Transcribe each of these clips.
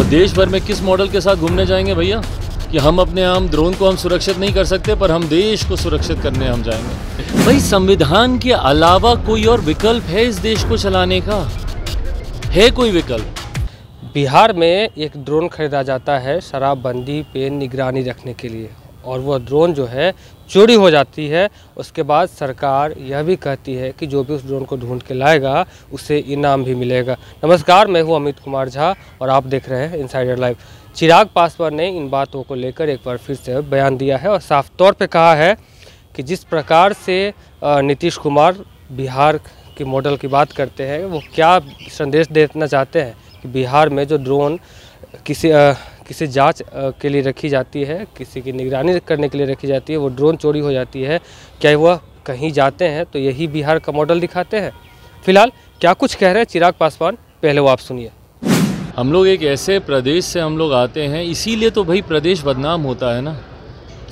वो देश भर में किस मॉडल के साथ घूमने जाएंगे भैया कि हम अपने आम ड्रोन को हम सुरक्षित नहीं कर सकते पर हम देश को सुरक्षित करने हम जाएंगे। भाई संविधान के अलावा कोई और विकल्प है इस देश को चलाने का? है कोई विकल्प? बिहार में एक ड्रोन खरीदा जाता है शराबबंदी पे निगरानी रखने के लिए और वह ड्रोन जो है चोरी हो जाती है। उसके बाद सरकार यह भी कहती है कि जो भी उस ड्रोन को ढूंढ के लाएगा उसे इनाम भी मिलेगा। नमस्कार, मैं हूं अमित कुमार झा और आप देख रहे हैं इनसाइडर लाइव। चिराग पासवान ने इन बातों को लेकर एक बार फिर से बयान दिया है और साफ तौर पे कहा है कि जिस प्रकार से नीतीश कुमार बिहार के मॉडल की बात करते हैं वो क्या संदेश देना चाहते हैं कि बिहार में जो ड्रोन किसी जांच के लिए रखी जाती है, किसी की निगरानी करने के लिए रखी जाती है, वो ड्रोन चोरी हो जाती है, क्या वह कहीं जाते हैं तो यही बिहार का मॉडल दिखाते हैं? फिलहाल क्या कुछ कह रहे हैं चिराग पासवान, पहले वो आप सुनिए। हम लोग एक ऐसे प्रदेश से हम लोग आते हैं, इसीलिए तो भाई प्रदेश बदनाम होता है ना।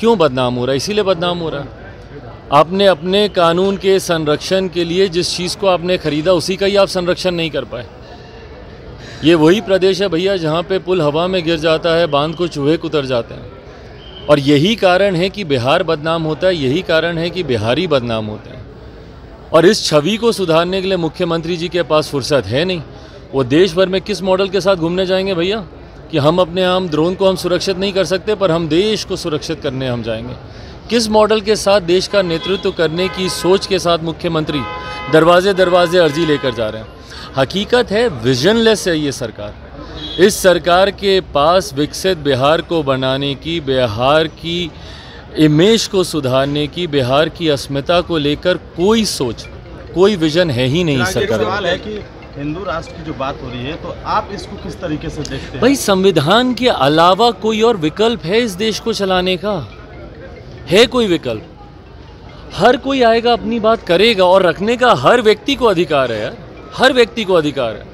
क्यों बदनाम हो रहा है? इसीलिए बदनाम हो रहा है। आपने अपने कानून के संरक्षण के लिए जिस चीज़ को आपने खरीदा उसी का ही आप संरक्षण नहीं कर पाए। ये वही प्रदेश है भैया जहाँ पे पुल हवा में गिर जाता है, बांध को चूहे उतर जाते हैं। और यही कारण है कि बिहार बदनाम होता है, यही कारण है कि बिहारी बदनाम होते हैं। और इस छवि को सुधारने के लिए मुख्यमंत्री जी के पास फुर्सत है नहीं। वो देश भर में किस मॉडल के साथ घूमने जाएंगे भैया कि हम अपने आम ड्रोन को हम सुरक्षित नहीं कर सकते पर हम देश को सुरक्षित करने हम जाएंगे? किस मॉडल के साथ देश का नेतृत्व करने की सोच के साथ मुख्यमंत्री दरवाजे दरवाजे अर्जी लेकर जा रहे हैं? हकीकत है विजनलेस है ये सरकार। इस सरकार के पास विकसित बिहार को बनाने की, बिहार की इमेज को सुधारने की, बिहार की अस्मिता को लेकर कोई सोच, कोई विजन है ही नहीं सरकार। सवाल है कि हिंदू राष्ट्र की जो बात हो रही है तो आप इसको किस तरीके से देखते हैं? भाई संविधान के अलावा कोई और विकल्प है इस देश को चलाने का? है कोई विकल्प? हर कोई आएगा, अपनी बात करेगा और रखने का हर व्यक्ति को अधिकार है यार, हर व्यक्ति को अधिकार है।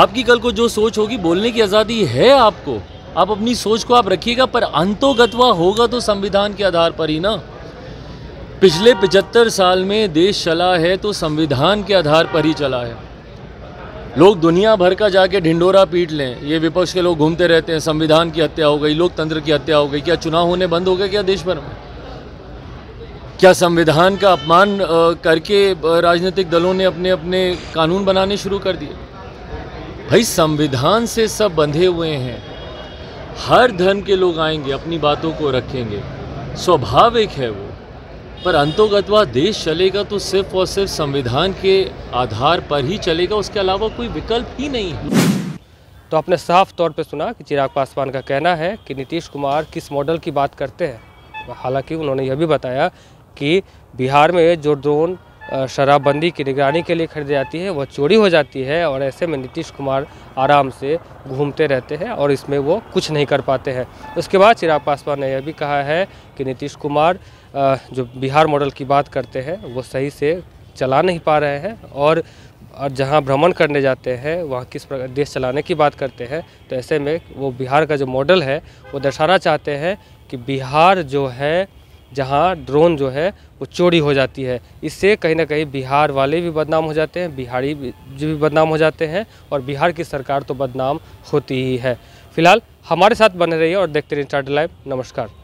आपकी कल को जो सोच होगी बोलने की आज़ादी है आपको, आप अपनी सोच को आप रखिएगा, पर अंतोगत्वा होगा तो संविधान के आधार पर ही ना। पिछले 75 साल में देश चला है तो संविधान के आधार पर ही चला है। लोग दुनिया भर का जाके ढिंडोरा पीट लें, ये विपक्ष के लोग घूमते रहते हैं, संविधान की हत्या हो गई, लोकतंत्र की हत्या हो गई। क्या चुनाव होने बंद हो गए क्या देश भर में? क्या संविधान का अपमान करके राजनीतिक दलों ने अपने अपने कानून बनाने शुरू कर दिए? भाई संविधान से सब बंधे हुए हैं। हर धर्म के लोग आएंगे, अपनी बातों को रखेंगे, स्वाभाविक है वो, पर अंतोगत्वा देश चलेगा तो सिर्फ और सिर्फ संविधान के आधार पर ही चलेगा, उसके अलावा कोई विकल्प ही नहीं है। तो आपने साफ तौर पे सुना कि चिराग पासवान का कहना है कि नीतीश कुमार किस मॉडल की बात करते हैं। हालांकि उन्होंने यह भी बताया कि बिहार में जो ड्रोन शराबबंदी की निगरानी के लिए खरीदी जाती है वह चोरी हो जाती है और ऐसे में नीतीश कुमार आराम से घूमते रहते हैं और इसमें वो कुछ नहीं कर पाते हैं। उसके बाद चिराग पासवान ने यह भी कहा है कि नीतीश कुमार जो बिहार मॉडल की बात करते हैं वो सही से चला नहीं पा रहे हैं और जहां भ्रमण करने जाते हैं वहां किस प्रकार देश चलाने की बात करते हैं। तो ऐसे में वो बिहार का जो मॉडल है वो दर्शाना चाहते हैं कि बिहार जो है जहाँ ड्रोन जो है वो चोरी हो जाती है, इससे कहीं ना कहीं बिहार वाले भी बदनाम हो जाते हैं, बिहारी भी बदनाम हो जाते हैं और बिहार की सरकार तो बदनाम होती ही है। फिलहाल हमारे साथ बने रहिए और देखते रहिए इनसाइडर लाइव। नमस्कार।